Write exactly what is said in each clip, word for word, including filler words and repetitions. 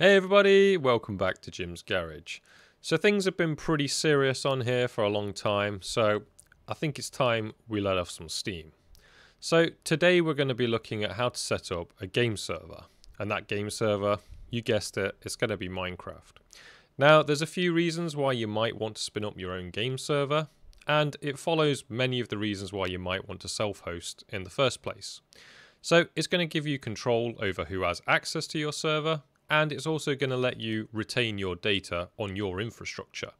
Hey everybody, welcome back to Jim's Garage. So things have been pretty serious on here for a long time, so I think it's time we let off some steam. So today we're going to be looking at how to set up a game server. And that game server, you guessed it, it's going to be Minecraft. Now there's a few reasons why you might want to spin up your own game server, and it follows many of the reasons why you might want to self-host in the first place. So it's going to give you control over who has access to your server, and it's also going to let you retain your data on your infrastructure.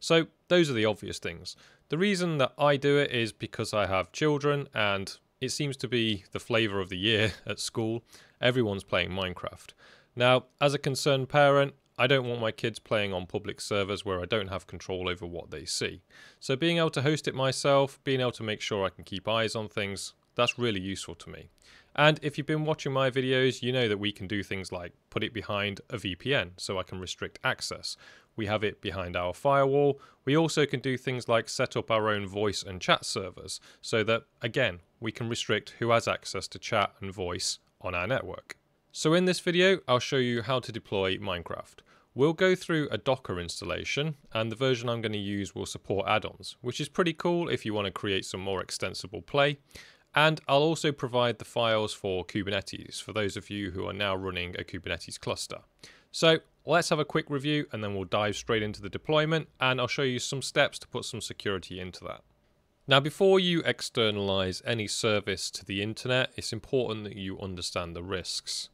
So those are the obvious things. The reason that I do it is because I have children and it seems to be the flavor of the year at school. Everyone's playing Minecraft. Now, as a concerned parent, I don't want my kids playing on public servers where I don't have control over what they see. So being able to host it myself, being able to make sure I can keep eyes on things, that's really useful to me. And if you've been watching my videos, you know that we can do things like put it behind a V P N so I can restrict access. We have it behind our firewall. We also can do things like set up our own voice and chat servers so that, again, we can restrict who has access to chat and voice on our network. So in this video, I'll show you how to deploy Minecraft. We'll go through a Docker installation, and the version I'm going to use will support add-ons, which is pretty cool if you want to create some more extensible play. And I'll also provide the files for Kubernetes for those of you who are now running a Kubernetes cluster. So let's have a quick review and then we'll dive straight into the deployment, and I'll show you some steps to put some security into that. Now, before you externalize any service to the internet, it's important that you understand the risks.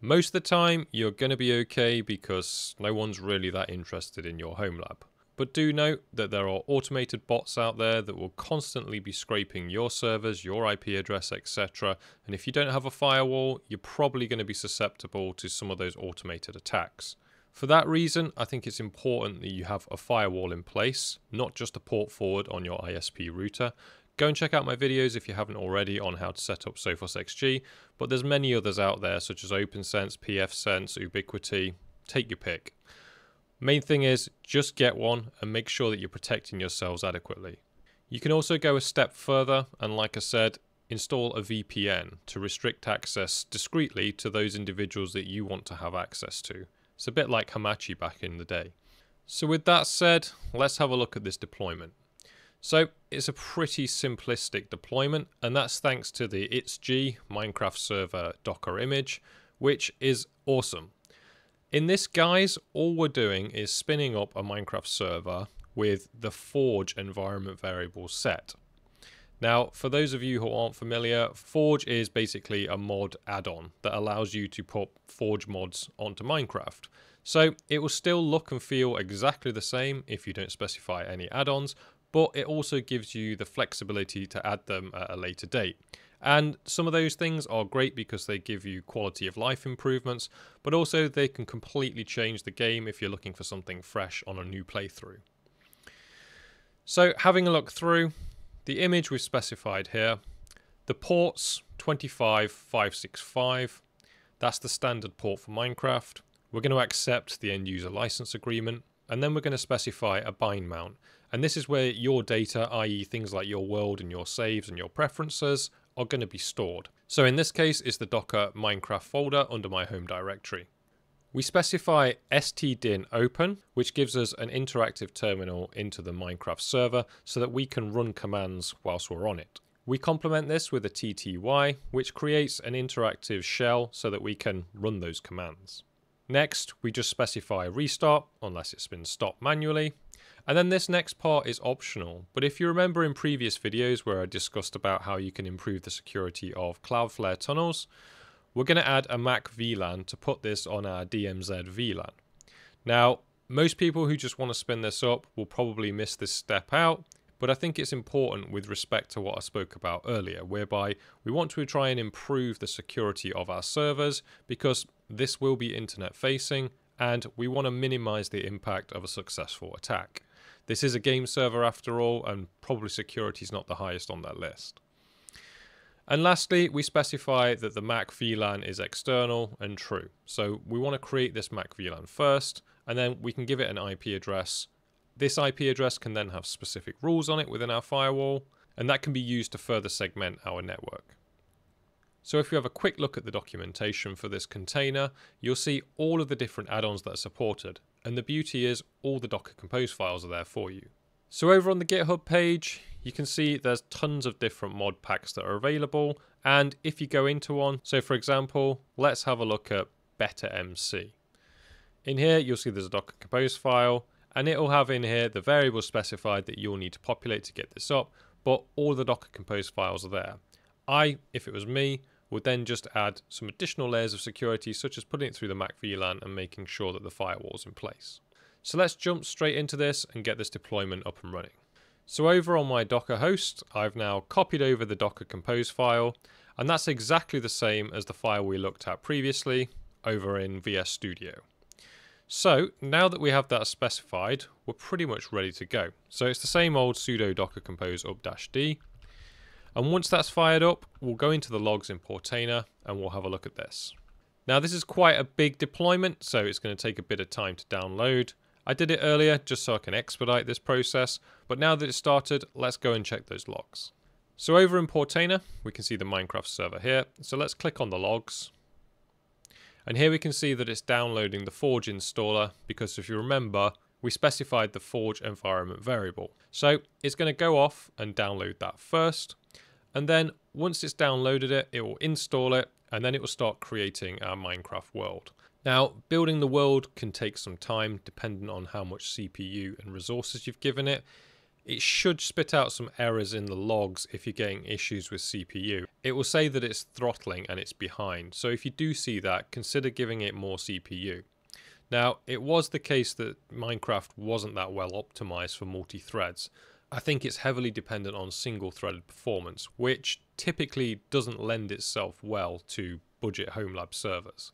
Most of the time you're going to be okay because no one's really that interested in your home lab. But do note that there are automated bots out there that will constantly be scraping your servers, your I P address, et cetera. And if you don't have a firewall, you're probably going to be susceptible to some of those automated attacks. For that reason, I think it's important that you have a firewall in place, not just a port forward on your I S P router. Go and check out my videos if you haven't already on how to set up Sophos X G, but there's many others out there such as OpenSense, PFSense, Ubiquiti, take your pick. Main thing is just get one and make sure that you're protecting yourselves adequately. You can also go a step further and, like I said, install a V P N to restrict access discreetly to those individuals that you want to have access to. It's a bit like Hamachi back in the day. So with that said, let's have a look at this deployment. So it's a pretty simplistic deployment, and that's thanks to the ItzG Minecraft server Docker image, which is awesome. In this guise, all we're doing is spinning up a Minecraft server with the Forge environment variable set. Now, for those of you who aren't familiar, Forge is basically a mod add-on that allows you to put Forge mods onto Minecraft. So it will still look and feel exactly the same if you don't specify any add-ons, but it also gives you the flexibility to add them at a later date. And some of those things are great because they give you quality of life improvements, but also they can completely change the game if you're looking for something fresh on a new playthrough. So having a look through, the image we've specified here, the ports twenty-five five sixty-five, that's the standard port for Minecraft. We're going to accept the end user license agreement, and then we're going to specify a bind mount. And this is where your data, that is things like your world and your saves and your preferences, are going to be stored. So in this case, it's the Docker Minecraft folder under my home directory. We specify stdin open, which gives us an interactive terminal into the Minecraft server so that we can run commands whilst we're on it. We complement this with a tty, which creates an interactive shell so that we can run those commands. Next, we just specify restart, unless it's been stopped manually. And then this next part is optional, but if you remember in previous videos where I discussed about how you can improve the security of Cloudflare tunnels, we're going to add a Mac V LAN to put this on our D M Z V LAN. Now, most people who just want to spin this up will probably miss this step out, but I think it's important with respect to what I spoke about earlier, whereby we want to try and improve the security of our servers because this will be internet facing and we want to minimize the impact of a successful attack. This is a game server after all, and probably security is not the highest on that list. And lastly, we specify that the Mac V LAN is external and true. So we want to create this Mac V LAN first, and then we can give it an I P address. This I P address can then have specific rules on it within our firewall, and that can be used to further segment our network. So if you have a quick look at the documentation for this container, you'll see all of the different add-ons that are supported. And the beauty is all the Docker Compose files are there for you. So over on the GitHub page, you can see there's tons of different mod packs that are available. And if you go into one, so for example, let's have a look at BetterMC. In here, you'll see there's a Docker Compose file, and it will have in here the variables specified that you'll need to populate to get this up, but all the Docker Compose files are there. I, if it was me, would then just add some additional layers of security, such as putting it through the Mac V LAN and making sure that the firewall's in place. So let's jump straight into this and get this deployment up and running. So over on my Docker host, I've now copied over the Docker Compose file, and that's exactly the same as the file we looked at previously over in V S Studio. So now that we have that specified, we're pretty much ready to go. So it's the same old sudo docker compose up-d. And once that's fired up, we'll go into the logs in Portainer and we'll have a look at this. Now this is quite a big deployment, so it's going to take a bit of time to download. I did it earlier just so I can expedite this process, but now that it's started, let's go and check those logs. So over in Portainer, we can see the Minecraft server here. So let's click on the logs. And here we can see that it's downloading the Forge installer, because if you remember, we specified the Forge environment variable. So it's going to go off and download that first. And then once it's downloaded it, it will install it, and then it will start creating our Minecraft world. Now, building the world can take some time, depending on how much C P U and resources you've given it. It should spit out some errors in the logs if you're getting issues with C P U. It will say that it's throttling and it's behind. So if you do see that, consider giving it more C P U. Now, it was the case that Minecraft wasn't that well optimized for multi-threads. I think it's heavily dependent on single-threaded performance, which typically doesn't lend itself well to budget home lab servers.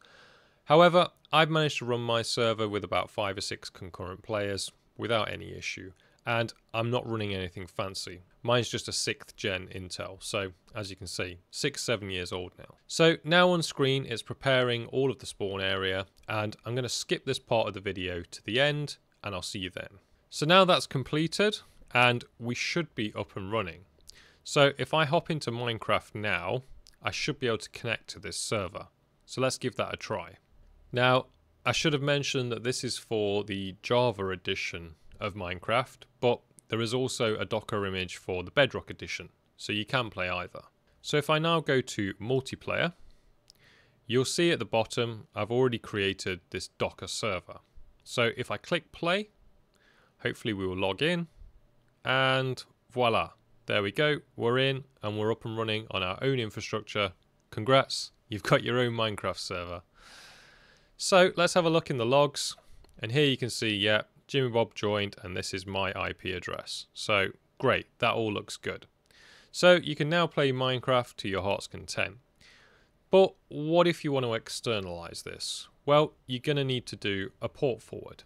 However, I've managed to run my server with about five or six concurrent players without any issue, and I'm not running anything fancy. Mine's just a sixth gen Intel, so as you can see, six, seven years old now. So now on screen, it's preparing all of the spawn area, and I'm going to skip this part of the video to the end, and I'll see you then. So now that's completed, and we should be up and running. So if I hop into Minecraft now, I should be able to connect to this server. So let's give that a try. Now, I should have mentioned that this is for the Java edition of Minecraft, but there is also a Docker image for the Bedrock edition, so you can play either. So if I now go to multiplayer, you'll see at the bottom I've already created this Docker server. So if I click play, hopefully we will log in, and voila, there we go, we're in and we're up and running on our own infrastructure. Congrats, you've got your own Minecraft server. So let's have a look in the logs, and here you can see, yeah, Jimmy Bob joined, and this is my I P address. So great, that all looks good. So you can now play Minecraft to your heart's content. But what if you want to externalize this? Well, you're going to need to do a port forward.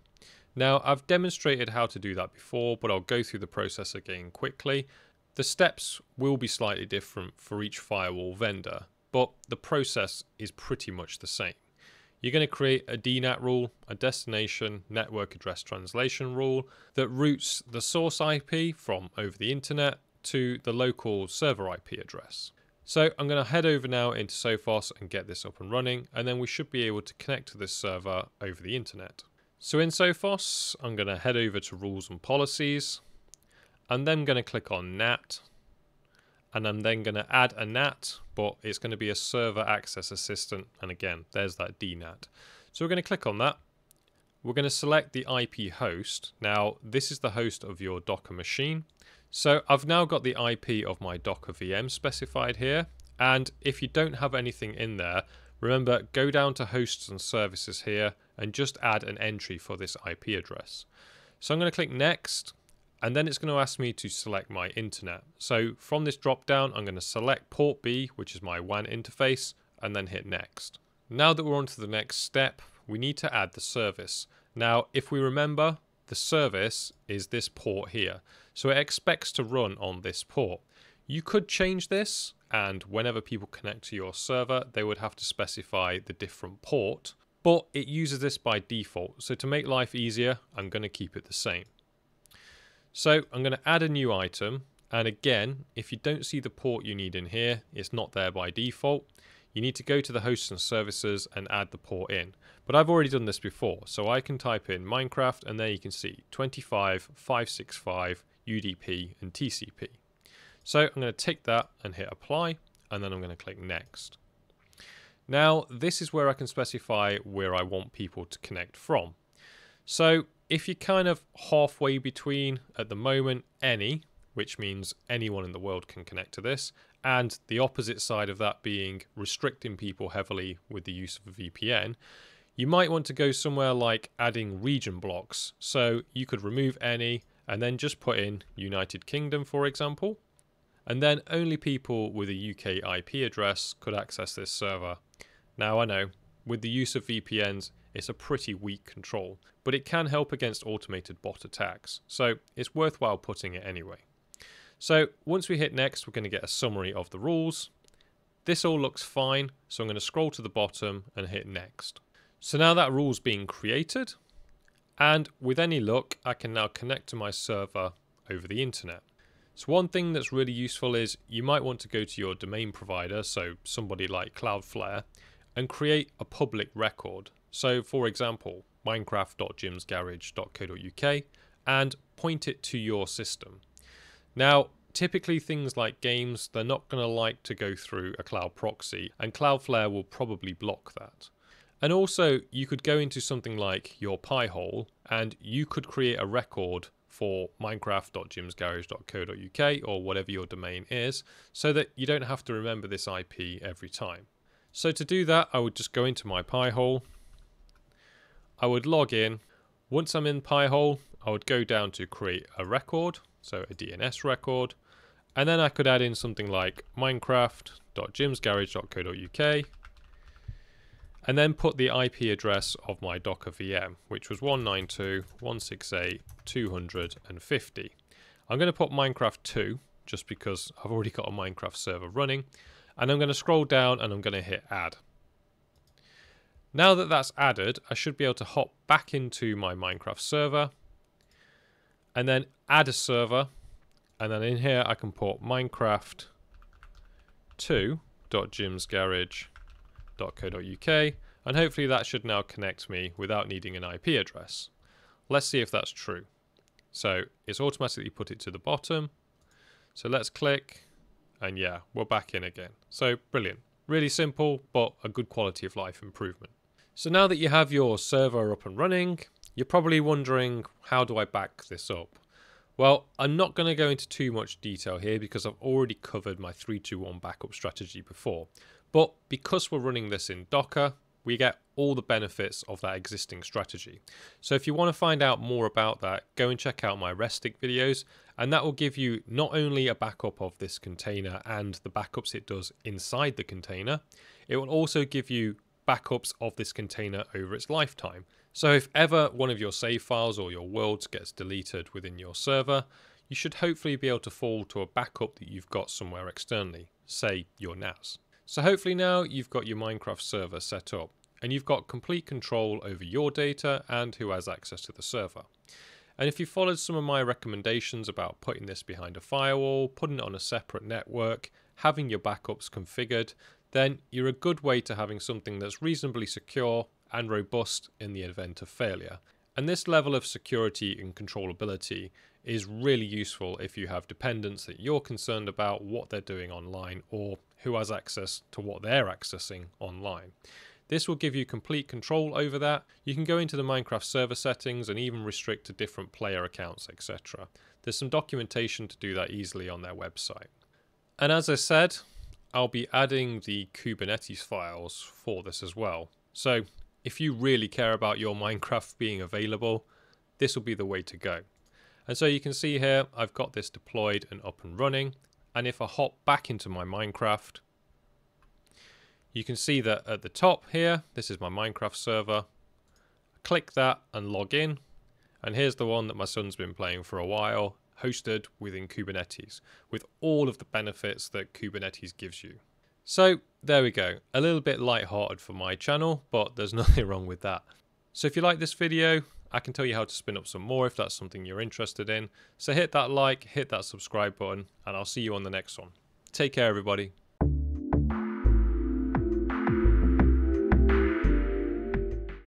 Now, I've demonstrated how to do that before, but I'll go through the process again quickly. The steps will be slightly different for each firewall vendor, but the process is pretty much the same. You're going to create a D NAT rule, a destination network address translation rule that routes the source I P from over the internet to the local server I P address. So I'm going to head over now into Sophos and get this up and running, and then we should be able to connect to this server over the internet. So in Sophos, I'm going to head over to rules and policies, and then going to click on N A T, and I'm then going to add a N A T, but it's going to be a server access assistant, and again, there's that D NAT. So we're going to click on that. We're going to select the I P host. Now, this is the host of your Docker machine. So I've now got the I P of my Docker V M specified here, and if you don't have anything in there, remember, go down to hosts and services here, and just add an entry for this I P address. So I'm going to click next, and then it's going to ask me to select my internet. So from this drop down, I'm going to select port B, which is my W A N interface, and then hit next. Now that we're on to the next step, we need to add the service. Now, if we remember, the service is this port here. So it expects to run on this port. You could change this, and whenever people connect to your server, they would have to specify the different port, but it uses this by default. So to make life easier, I'm going to keep it the same. So I'm going to add a new item, and again, if you don't see the port you need in here, it's not there by default. you need to go to the hosts and services and add the port in. But I've already done this before, so I can type in Minecraft, and there you can see twenty-five five sixty-five U D P and T C P. So I'm going to take that and hit apply, and then I'm going to click next. Now this is where I can specify where I want people to connect from. So if you're kind of halfway between, at the moment, any, which means anyone in the world can connect to this, and the opposite side of that being restricting people heavily with the use of a V P N, you might want to go somewhere like adding region blocks. So you could remove any and then just put in United Kingdom, for example, and then only people with a U K I P address could access this server. Now I know, with the use of V P Ns, it's a pretty weak control, but it can help against automated bot attacks, so it's worthwhile putting it anyway. So once we hit next, we're going to get a summary of the rules. This all looks fine, so I'm going to scroll to the bottom and hit next. So now that rule's being created, and with any luck, I can now connect to my server over the internet. So one thing that's really useful is you might want to go to your domain provider, so somebody like Cloudflare, and create a public record. So for example, minecraft dot jims garage dot co dot uk, and point it to your system. Now, typically things like games, they're not going to like to go through a cloud proxy, and Cloudflare will probably block that. And also, you could go into something like your Pi-hole, and you could create a record for minecraft dot jims garage dot co dot uk or whatever your domain is, so that you don't have to remember this I P every time. So to do that, I would just go into my Pi-hole. I would log in. Once I'm in Pi-hole, I would go down to create a record, so a D N S record, and then I could add in something like minecraft dot jims garage dot co dot uk, and then put the I P address of my Docker V M, which was one ninety-two dot one sixty-eight dot two fifty. I'm going to put Minecraft two, just because I've already got a Minecraft server running, and I'm going to scroll down and I'm going to hit add. Now that that's added, I should be able to hop back into my Minecraft server, and then add a server, and then in here I can put minecraft two dot jims garage dot co dot uk, and hopefully that should now connect me without needing an I P address. Let's see if that's true. So it's automatically put it to the bottom. So let's click, and yeah, we're back in again. So brilliant. Really simple, but a good quality of life improvement. So now that you have your server up and running, you're probably wondering, how do I back this up? Well, I'm not going to go into too much detail here because I've already covered my three two one backup strategy before. But because we're running this in Docker, we get all the benefits of that existing strategy. So if you want to find out more about that, go and check out my Restic videos, and that will give you not only a backup of this container and the backups it does inside the container, it will also give you backups of this container over its lifetime. So if ever one of your save files or your worlds gets deleted within your server, you should hopefully be able to fall to a backup that you've got somewhere externally, say your N A S. So hopefully now you've got your Minecraft server set up, and you've got complete control over your data and who has access to the server. And if you followed some of my recommendations about putting this behind a firewall, putting it on a separate network, having your backups configured, then you're a good way to having something that's reasonably secure and robust in the event of failure. And this level of security and controllability is really useful if you have dependents that you're concerned about what they're doing online or who has access to what they're accessing online. This will give you complete control over that. You can go into the Minecraft server settings and even restrict to different player accounts, et cetera. There's some documentation to do that easily on their website. And as I said, I'll be adding the Kubernetes files for this as well. So if you really care about your Minecraft being available, this will be the way to go. And so you can see here, I've got this deployed and up and running. And if I hop back into my Minecraft, you can see that at the top here, this is my Minecraft server. Click that and log in. And here's the one that my son's been playing for a while, hosted within Kubernetes, with all of the benefits that Kubernetes gives you. So there we go, a little bit lighthearted for my channel, but there's nothing wrong with that. So if you like this video, I can tell you how to spin up some more if that's something you're interested in. So hit that like, hit that subscribe button, and I'll see you on the next one. Take care, everybody.